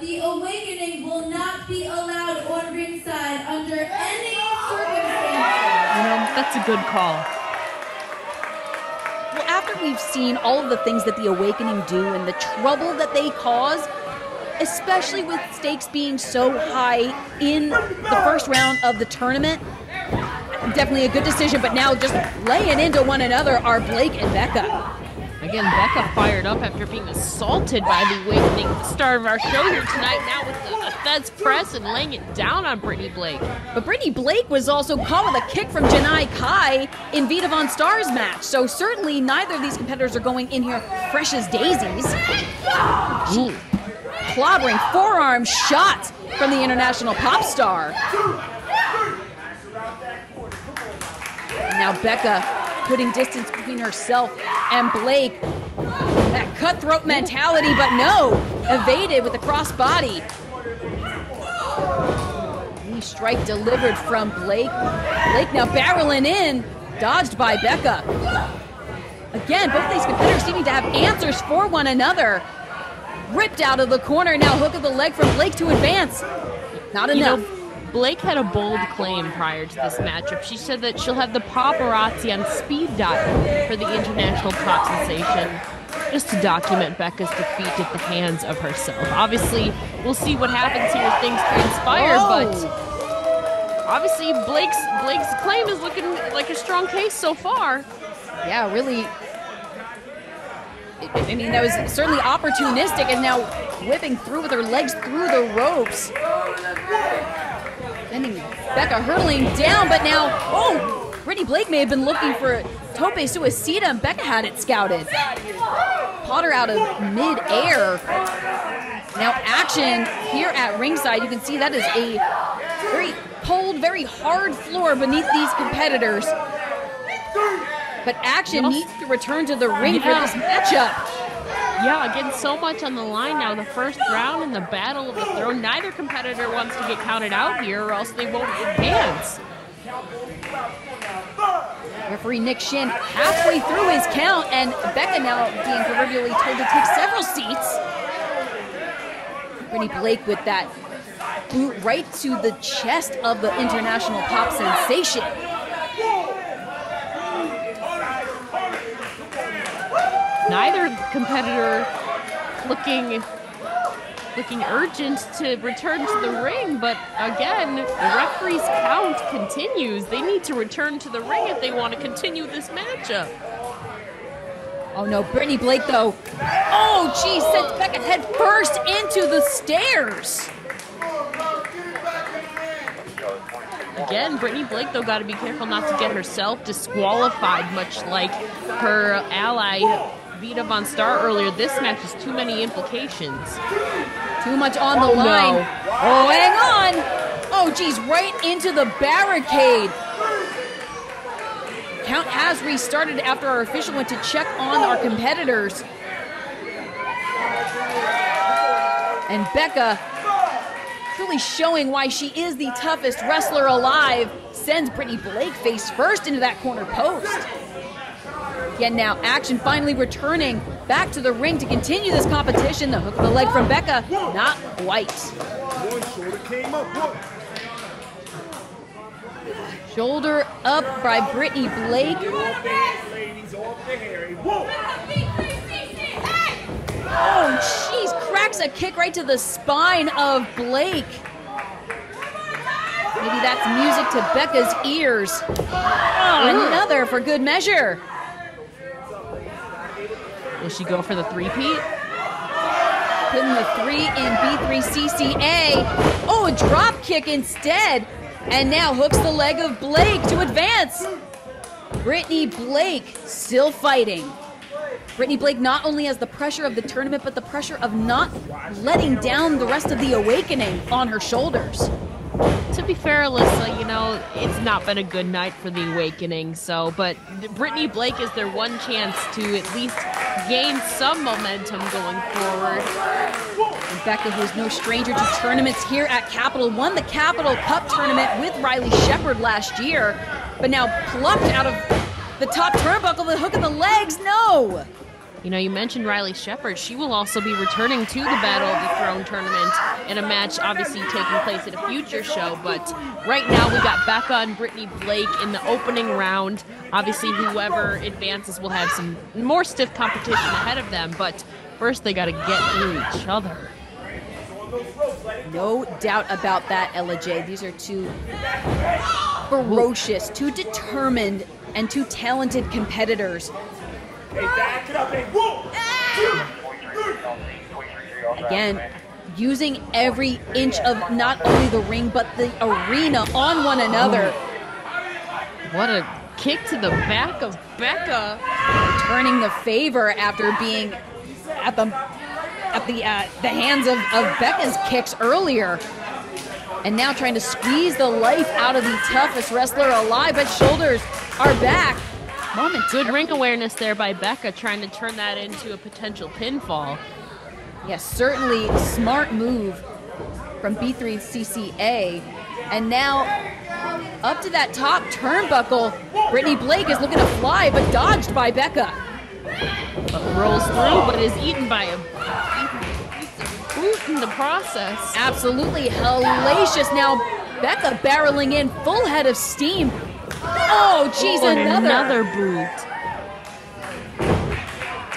that The Awakening will not be allowed on ringside under any circumstances. You know, that's a good call. Well, after we've seen all of the things that The Awakening do and the trouble that they cause, especially with stakes being so high in the first round of the tournament, definitely a good decision, but now just laying into one another are Blake and Becca. Again, Becca fired up after being assaulted by The Awakening, the star of our show here tonight, now with the Fed's press and laying it down on Brittany Blake. But Brittany Blake was also caught with a kick from Jani Kai in Vita Von Stars' match, so certainly neither of these competitors are going in here fresh as daisies. Ooh. Clobbering forearm shots from the international pop star. Now Becca putting distance between herself and Blake. That cutthroat mentality, but no, evaded with the crossbody. Knee strike delivered from Blake. Blake now barreling in, dodged by Becca. Again, both of these competitors seeming to have answers for one another. Ripped out of the corner, now hook of the leg from Blake to advance. Not enough. Blake had a bold claim prior to this matchup. She said that she'll have the paparazzi on speed dial for the international pop sensation, just to document Becca's defeat at the hands of herself. Obviously, we'll see what happens here if things transpire, but obviously Blake's claim is looking like a strong case so far. Yeah, really. I mean, that was certainly opportunistic, and now whipping through with her legs through the ropes. Sending Becca hurtling down, but now, oh, Brittany Blake may have been looking for Tope Suicida, and Becca had it scouted. Potter out of midair. Now action here at ringside. You can see that is a very cold, very hard floor beneath these competitors. But action needs to return to the ring for this matchup. Yeah, again, so much on the line now. The first round in the Battle of the Throne. Neither competitor wants to get counted out here or else they won't advance. Referee Nick Shin halfway through his count, and Becca now being proverbially told to take several seats. Brittany Blake with that boot right to the chest of the international pop sensation. Neither competitor looking urgent to return to the ring, but again, the referee's count continues. They need to return to the ring if they want to continue this matchup. Oh no, Brittany Blake though. Oh geez, sent Becca head first into the stairs. Again, Brittany Blake, though, got to be careful not to get herself disqualified, much like her ally Vita Von Star earlier. This match has too many implications. Too much on the line. No. Oh, hang on. Oh, geez, right into the barricade. Count has restarted after our official went to check on our competitors. And Becca, truly showing why she is the toughest wrestler alive, sends Brittany Blake face first into that corner post. Again, now action finally returning back to the ring to continue this competition. The hook of the leg from Becca, not quite. Shoulder up by Brittany Blake. Oh, jeez, cracks a kick right to the spine of Blake. Maybe that's music to Becca's ears. Oh, another for good measure. Will she go for the three-peat? Putting the three in B3CCA. Oh, a drop kick instead. And now hooks the leg of Blake to advance. Brittany Blake still fighting. Brittany Blake not only has the pressure of the tournament, but the pressure of not letting down the rest of The Awakening on her shoulders. To be fair, Alyssa, you know, it's not been a good night for The Awakening, so, but Brittany Blake is their one chance to at least gain some momentum going forward. And Becca, who's no stranger to tournaments here at Capital, won the Capital Cup tournament with Riley Shepard last year, but now plucked out of the top turnbuckle, the hook of the legs, no! You know, you mentioned Riley Shepard. She will also be returning to the Battle of the Throne tournament in a match obviously taking place at a future show. But right now we got Becca and Brittany Blake in the opening round. Obviously, whoever advances will have some more stiff competition ahead of them. But first, they got to get through each other. No doubt about that, Ella Jay. These are two ferocious, two determined, and two talented competitors. Again, using every inch of not only the ring, but the arena on one another. What a kick to the back of Becca. Returning the favor after being at the hands of Becca's kicks earlier. And now trying to squeeze the life out of the toughest wrestler alive, but shoulders are back. Moment. Good ring awareness there by Becca, trying to turn that into a potential pinfall. Yes, certainly smart move from B3CCA. And now up to that top turnbuckle, Brittany Blake is looking to fly, but dodged by Becca. Rolls through, but is eaten by a boot in the process. Absolutely hellacious. Now Becca barreling in, full head of steam. Oh, geez, oh, another boot.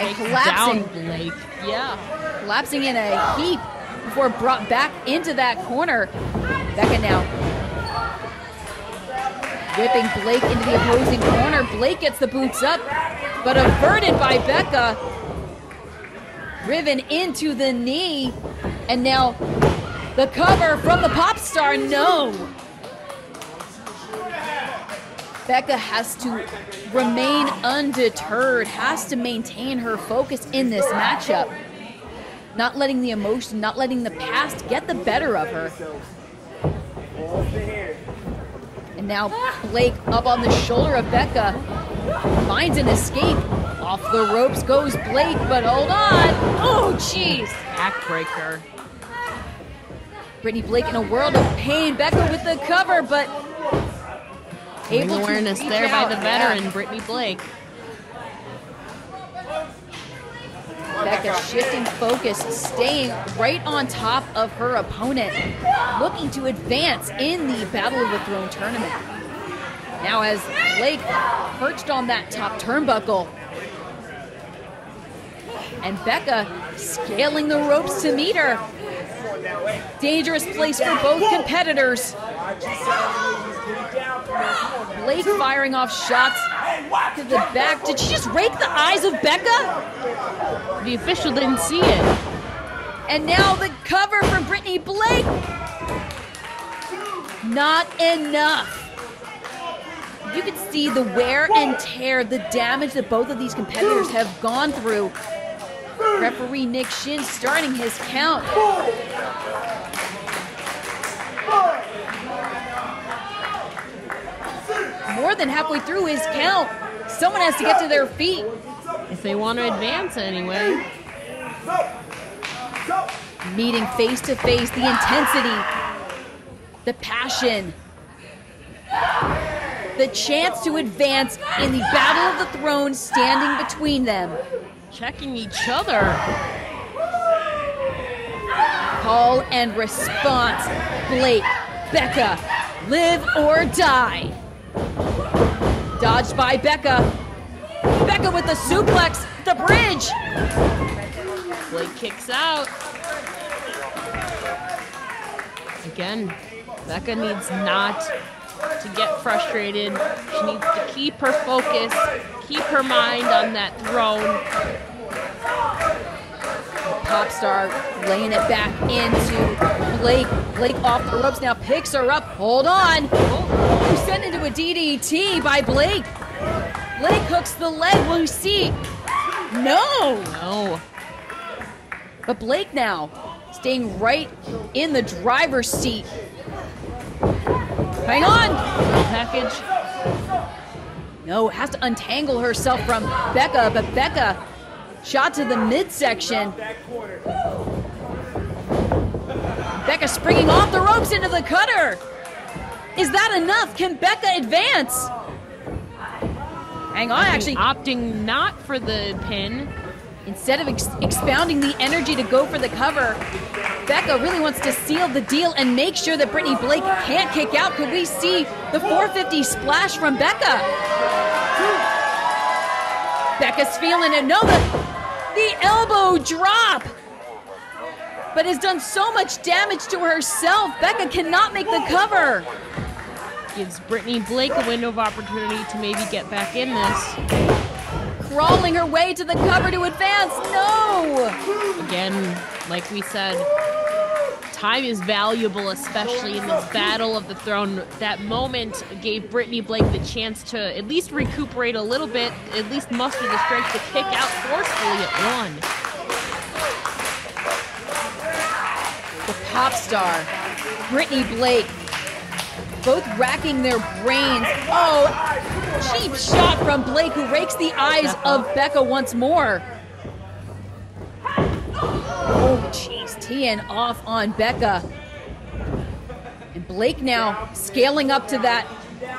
And collapsing. Down Blake. Yeah. Collapsing in a heap before brought back into that corner. Becca now whipping Blake into the opposing corner. Blake gets the boots up, but averted by Becca. Driven into the knee. And now the cover from the pop star. No. Becca has to remain undeterred, has to maintain her focus in this matchup. Not letting the emotion, not letting the past get the better of her. And now Blake up on the shoulder of Becca, finds an escape. Off the ropes goes Blake, but hold on. Oh, jeez. Backbreaker. Brittany Blake in a world of pain. Becca with the cover, but able to awareness there out by the veteran, yeah. Brittany Blake. Becca shifting focus, staying right on top of her opponent, looking to advance in the Battle of the Throne tournament. Now as Blake perched on that top turnbuckle. And Becca scaling the ropes to meet her. Dangerous place for both competitors. Blake firing off shots to the back. Did she just rake the eyes of Becca? The official didn't see it. And now the cover for Brittany Blake. Not enough. You can see the wear and tear, the damage that both of these competitors have gone through. Referee Nick Shin starting his count. More than halfway through his count. Someone has to get to their feet. If they want to advance anyway. Meeting face to face, the intensity, the passion, the chance to advance in the Battle of the Throne standing between them. Checking each other. Call and response. Blake, Becca, live or die. Dodged by Becca. Becca with the suplex, the bridge. Blake kicks out. Again, Becca needs not to get frustrated. She needs to keep her focus, keep her mind on that throne. The pop star laying it back into Blake. Blake off the ropes now, picks her up. Hold on. Oh, sent into a DDT by Blake. Blake hooks the leg. Will you see? No. No. But Blake now staying right in the driver's seat. Hang on! Package. No, has to untangle herself from Becca, but Becca shot to the midsection. Becca springing off the ropes into the cutter. Is that enough? Can Becca advance? Hang on, actually. Opting not for the pin. Instead of expounding the energy to go for the cover, Becca really wants to seal the deal and make sure that Brittany Blake can't kick out. Could we see the 450 splash from Becca? Becca's feeling it. No, the elbow drop, but has done so much damage to herself. Becca cannot make the cover. Gives Brittany Blake a window of opportunity to maybe get back in this. Crawling her way to the cover to advance. No! Again, like we said, time is valuable, especially in this Battle of the Throne. That moment gave Brittany Blake the chance to at least recuperate a little bit, at least muster the strength to kick out forcefully at one. The pop star, Brittany Blake, both racking their brains. Oh, cheap shot from Blake, who rakes the eyes of Becca once more. Oh, jeez, teeing off on Becca. And Blake now scaling up to that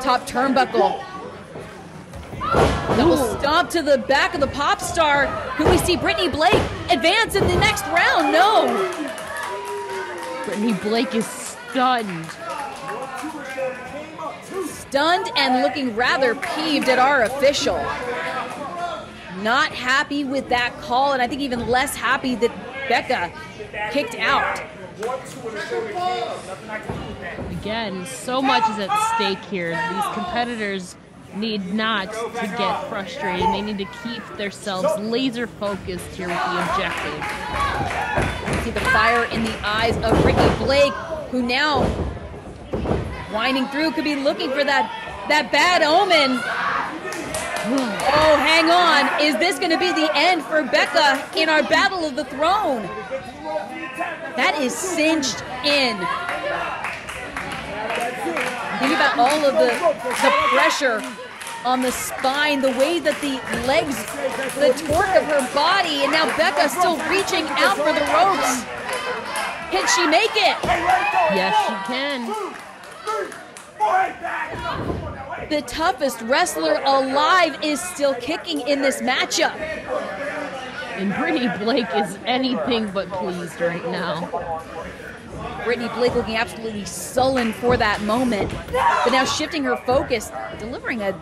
top turnbuckle. Double stomp to the back of the pop star. Can we see Brittany Blake advance in the next round? No. Brittany Blake is stunned. Stunned and looking rather peeved at our official. Not happy with that call, and I think even less happy that Becca kicked out. Again, so much is at stake here. These competitors need not to get frustrated. They need to keep themselves laser focused here with the objective. See the fire in the eyes of Brittany Blake, who now, winding through, could be looking for that bad omen. Oh, hang on. Is this going to be the end for Becca in our Battle of the Throne? That is cinched in. Think about all of the pressure on the spine, the way that the legs, the torque of her body, and now Becca still reaching out for the ropes. Can she make it? Yes, she can. The toughest wrestler alive is still kicking in this matchup. And Brittany Blake is anything but pleased right now. Brittany Blake looking absolutely sullen for that moment, but now shifting her focus, delivering an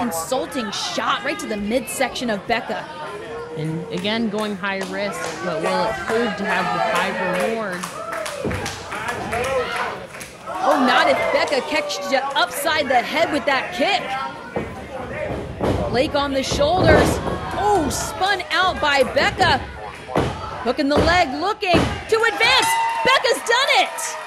insulting shot right to the midsection of Becca. And again, going high risk, but will it prove to have the high reward? Oh, not if Becca catches you upside the head with that kick. Blake on the shoulders. Oh, spun out by Becca. Hooking the leg, looking to advance. Becca's done it!